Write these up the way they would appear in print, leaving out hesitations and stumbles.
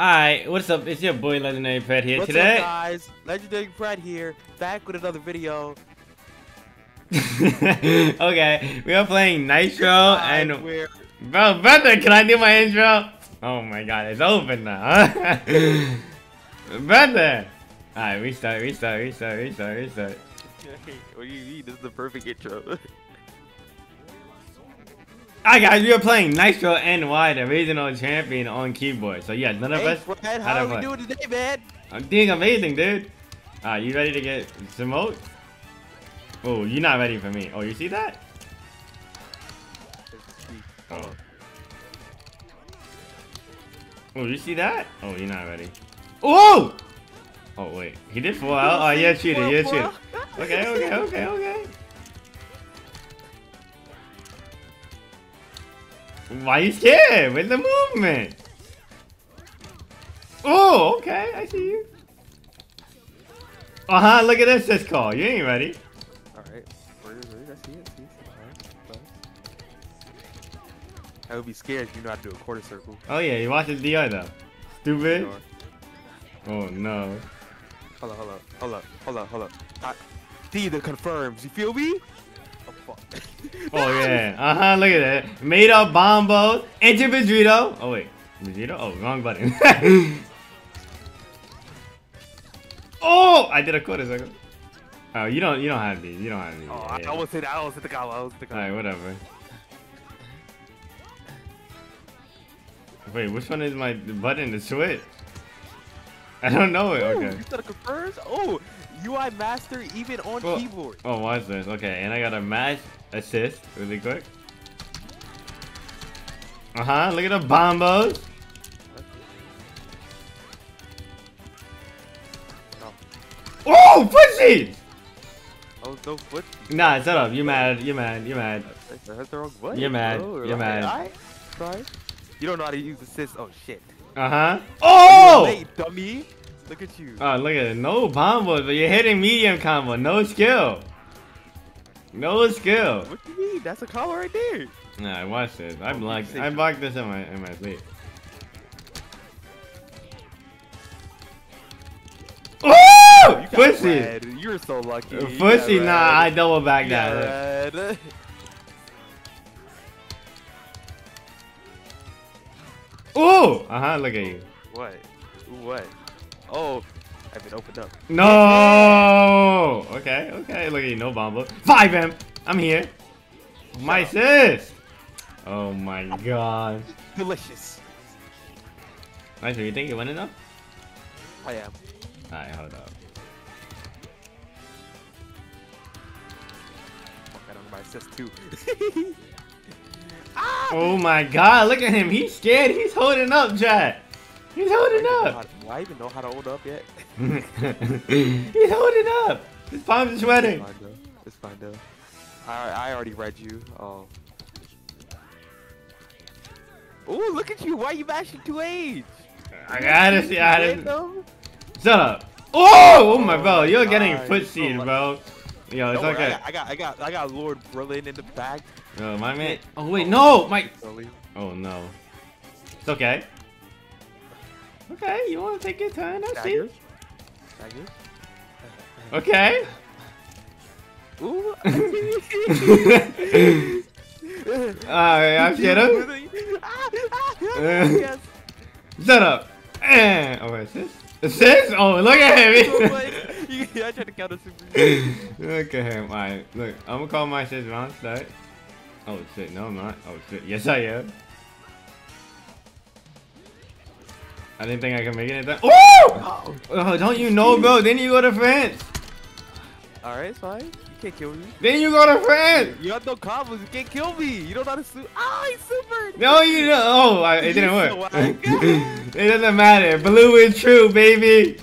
Alright, what's up? It's your boy Legendary Fred here today. What's up, guys? Legendary Fred here, back with another video. Okay, we are playing Nitro and we're... Bro, brother, can I do my intro? Oh my god, it's open now, huh? Brother! Alright, restart. What do you need? This is the perfect intro. Alright guys, we are playing Nitro NY, the regional champion on keyboard. So yeah, none of us. Brad, how are we doing today, man? I'm doing amazing, dude. Alright, you ready to get Samote? Oh, you're not ready for me. Oh, you see that? Oh. Oh, you see that? Oh, you're not ready. Oh! Oh wait, he did fall out. Oh, you're cheating. You're cheating. Okay. Why are you scared? Where's the movement? Oh, okay, I see you. Uh-huh, look at this call. You ain't ready. Alright, I see it, I would be scared if you know how to do a quarter circle. Oh yeah, you watch the DI though. Stupid. Sure. Oh no. Hold up. D the confirms, you feel me? Oh yeah, look at that. Made up Bombo, enter Vegito. Oh wait, Vegito? Oh, wrong button. Oh, I did a quarter circle. Oh, you don't have these. Oh, yeah, I almost hit the combo. Alright, whatever. Wait, which one is my button to switch? I don't know it. Okay. You gotta confirm? Oh, UI master even on keyboard. Oh, watch this. Okay, and I got a match assist really quick. Look at the bombos. Oh, pussy! Oh, no foot. Nah, shut up. You mad. That's the wrong button. You're mad. Sorry. You don't know how to use assist. Oh shit. Oh! Late, dummy. Look at you. Oh, look at it. No bombos, but you're hitting medium combo. No skill. What do you mean? That's a combo right there. Nah, watch this. I blocked this in my sleep. Oh! Pussy. You're so lucky. Pussy. Yeah, nah, I double back that. Yeah, oh! Look at you. What? Oh, I've been opened up. No! Okay, look at you, no bombo. 5M! I'm here! My assist! Oh my god. Delicious. Alright, so you think you went enough? I am. Alright, hold up. Fuck, I don't know my assist too. Oh my god, look at him. He's scared. He's holding up, chat. He's holding up. Do I even know how to hold up yet? He's holding up. His palms are sweating. It's fine, though. I already read you. Oh. Ooh, look at you. Why are you bashing 2H? I gotta see. Shut up. Oh my bro. You're getting foot seed, bro. Yo, it's okay. I got Lord Krillin in the back. Oh my man. Oh wait, no, Mike. Oh no. It's okay. Okay, you wanna take your time? I see. Okay. Ooh. Alright, I'm scared of. Shut up. Oh wait, assist? Oh, look at him. I tried to count a super. Look at him. Alright, look. I'm gonna call my assist round start. Oh shit, no I'm not. Oh shit, yes I am. I didn't think I could make it at that. Oh! Oh, don't you know, bro? Didn't you go to France? Alright, it's fine. You can't kill me. Didn't you go to France? You have no combos. You can't kill me. You don't know how to super. Ah, he's super. No, you don't. Oh, it didn't work. It doesn't matter. Blue is true, baby.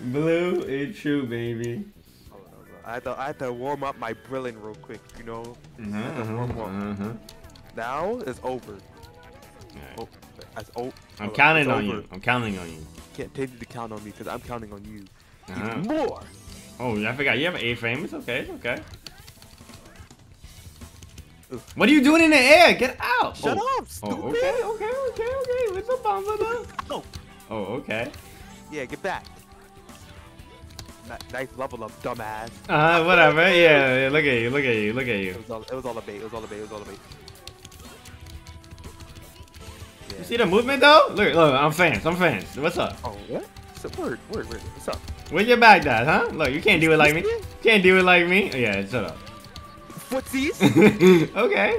Blue is true, baby. I had to warm up my Krillin real quick, you know. Now it's over. Right. I'm counting on you. Can't take you to count on me because I'm counting on you. Even more. Oh, I forgot. You have an A frame. It's okay. What are you doing in the air? Get out! Shut up, stupid! Okay. What's up, Bamba? No. Oh, okay. Yeah, get back. Nice level up, dumbass. Whatever. Yeah, look at you. It was all a bait. Yeah. You see the movement though? Look, I'm fans. What's up? Oh, what? Word. What's up? Where's your bag at, huh? Look, you can't do it like me. Oh, yeah, shut up. What's these? Okay.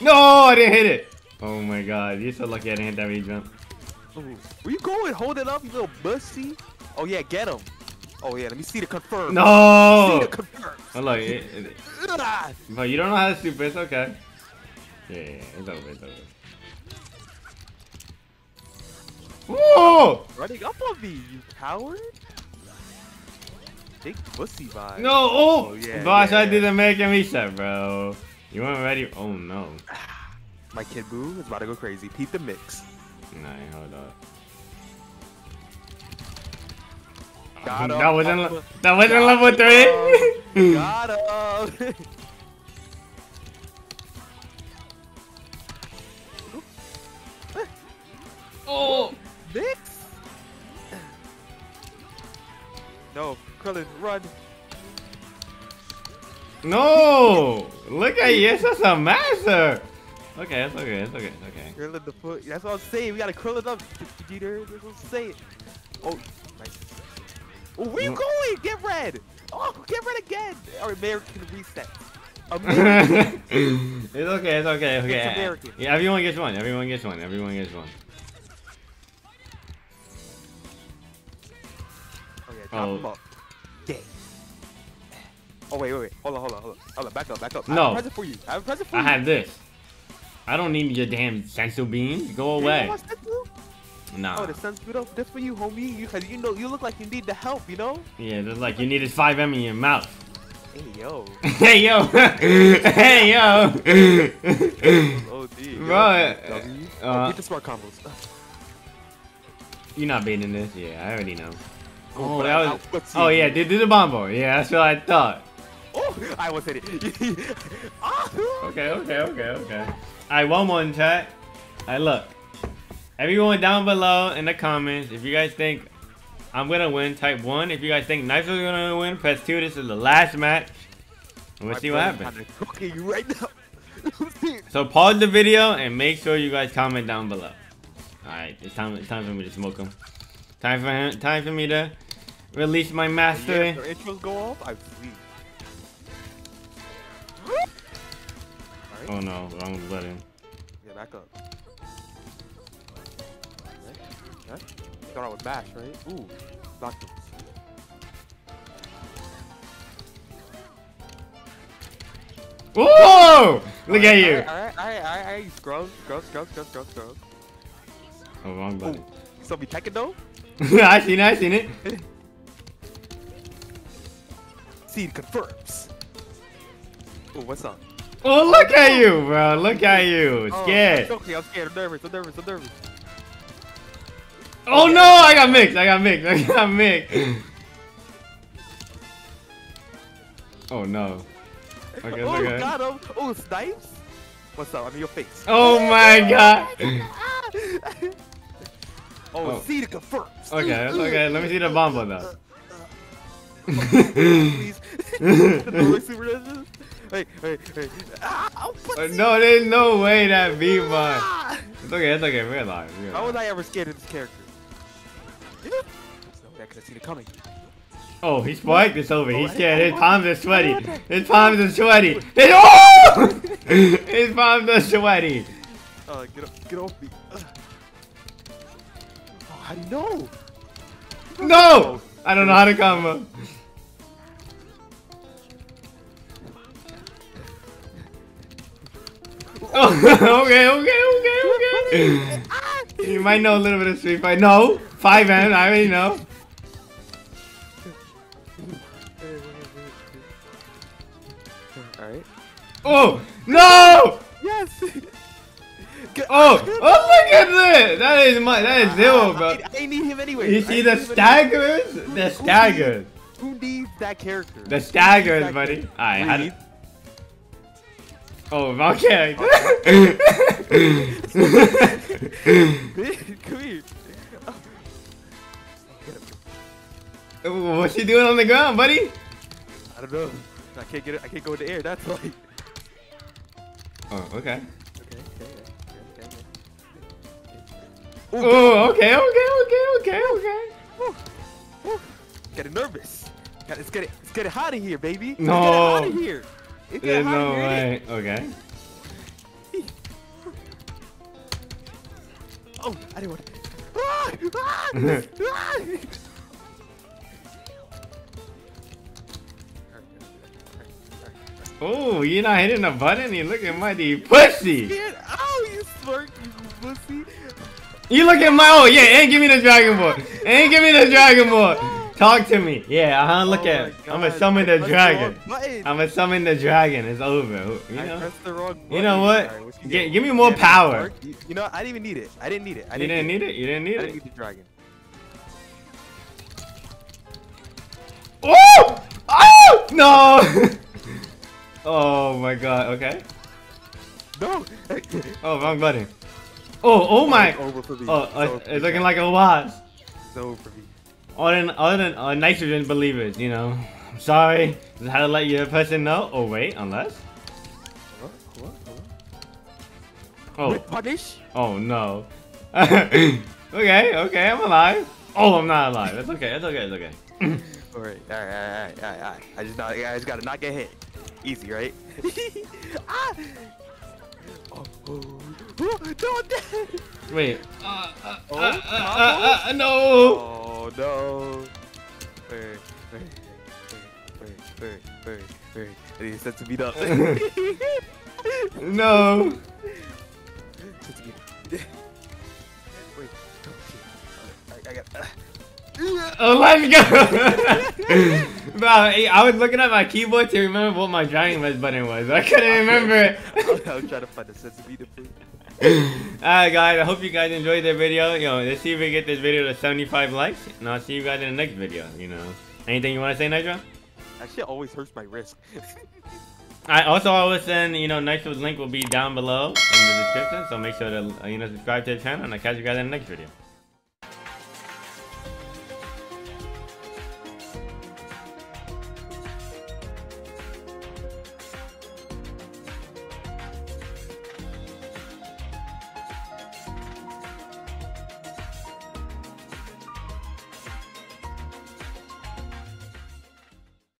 No, I didn't hit it. Oh my god, you're so lucky I didn't hit that many jump. Where you going? Hold it up, you little bussy. Oh yeah, get him. Oh yeah, let me see the confirm. No. See the confirm. Oh, look, but you don't know how to shoot, but it's okay. Yeah, it's over. Whoa! Running up on me, you coward. Big pussy vibe. No, gosh, yeah. I did American reset, bro. You weren't ready. Oh no. My kid boo is about to go crazy. Peep the mix. Nah, hold up. That wasn't level 3. Got him. Oh, mix. No, Krillin, run. No, look at you. It's just a master. Okay. Krillin the foot. That's what I'm saying. We gotta Krillin up, Vegito. That's what I'm saying. Oh, nice. Oh, where you going? Get red. Oh, get red again. Or American reset. American. It's okay. It's American. Yeah, everyone gets one. Oh. Yeah. Oh wait. Hold on. Back up. No. I have a present for you. I have this. I don't need your damn sensu beans. Go away. Nah. Oh, the sensu beans. That's for you, homie. Because you know you look like you need the help. You know. Yeah, that's like you needed 5M in your mouth. Hey yo. Bro. Get the smart combos. You're not beating this. Yeah, I already know. Oh, that was, yeah, do the bombo. Yeah, that's what I thought. Oh, I almost hit it. Okay. Alright, one more in chat. Alright, look. Everyone down below in the comments, if you guys think I'm gonna win, type 1. If you guys think Nitro's gonna win, press 2. This is the last match. And we'll see what happens. So pause the video and make sure you guys comment down below. Alright, it's time for me to smoke him. Time for me to release my mastery. Yeah, if their intros go off, I believe. Right. Oh no, wrong button. Yeah, back up. Okay. Start out with bash, right? Ooh, block them. Whoa! Look at you. All right. Scrub. Oh, wrong button. Ooh. So be taking though. I seen it. Seed confirms. Oh, what's up? Oh, look at you, bro. Look at you. Scared. Oh, okay, I'm scared. I'm nervous. Oh no! I got mixed. Oh no. Okay, oh, got him. Oh, snipes. What's up? I'm in your face. Oh my god. Oh, see the confirm. Okay. Let me see the bomba though. Please. Hey. No, there's no way that beat mine. It's okay. We're alive. How was I ever scared of this character? I could have seen it coming. Oh, he spiked this over. He's scared. His palms are sweaty. His palms are sweaty. Get off me. I know. No! I don't know how to combo. Okay. You might know a little bit of Street Fighter. No! 5M, I already know. Alright. Oh! No! Yes! Oh, look at this! That is zero, bro. I need him anyway. You see the staggers? Who needs that character? The daggers, buddy. Alright. Oh, Valkyrie. Come here. What's she doing on the ground, buddy? I don't know. I can't get it. I can't go in the air. That's why. Oh, okay. Oh, okay. Getting nervous. Let's get it hot in here, baby. No. Let's get it out of here. There's no way. Okay. Oh, I didn't want to. Oh, you're not hitting the button. You're looking mighty pussy. Oh, you slurk, you pussy. You look at my oh yeah, and give me the Dragon Ball. And give me the Dragon Ball. Talk to me. Yeah, look at it. I'ma summon the dragon. I'ma summon the dragon. It's over. You know, I pressed the wrong button. You know what? Sorry, what you give me more power. You know, I didn't even need it. I didn't need it. You didn't need it? You didn't need it? I didn't need the dragon. Oh! Oh! No! Oh my god. Okay. No! Oh, wrong button. Oh my! Over for me. Oh, it's looking like it was. It's over for me. All the nitrogen believers, you know. I'm sorry. Just had to let your person know. Oh wait, unless. Oh. Punish? Oh no. Okay, I'm alive. Oh, I'm not alive. That's okay. It's okay. All right. I just gotta not get hit. Easy, right? Ah! Oh. No, I'm dead. Wait. No. Oh no. Wait. I need to set to beat up. No. Wait. I got. Oh, let's go. Bro, I was looking at my keyboard to remember what my Dragon Ball button was. I couldn't remember it. I'm trying to find a sense of beat up. Alright guys, I hope you guys enjoyed the video. Yo, let's see if we get this video to 75 likes, and I'll see you guys in the next video. You know, anything you want to say, Nitro? That shit always hurts my wrist. I was saying, you know, Nitro's link will be down below in the description, so make sure to subscribe to the channel, and I'll catch you guys in the next video.